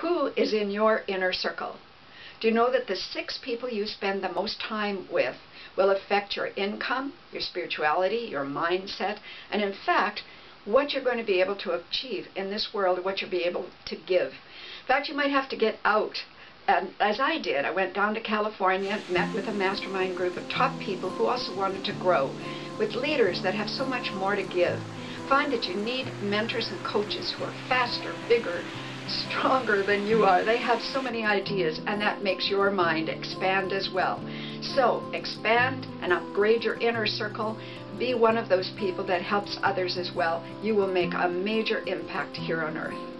Who is in your inner circle? Do you know that the 6 people you spend the most time with will affect your income, your spirituality, your mindset, and in fact, what you're going to be able to achieve in this world, what you'll be able to give. In fact, you might have to get out. And as I did, I went down to California, met with a mastermind group of top people who also wanted to grow, with leaders that have so much more to give. Find that you need mentors and coaches who are faster, bigger, stronger than you are. They have so many ideas, and that makes your mind expand as well. So expand and upgrade your inner circle. Be one of those people that helps others as well. You will make a major impact here on Earth.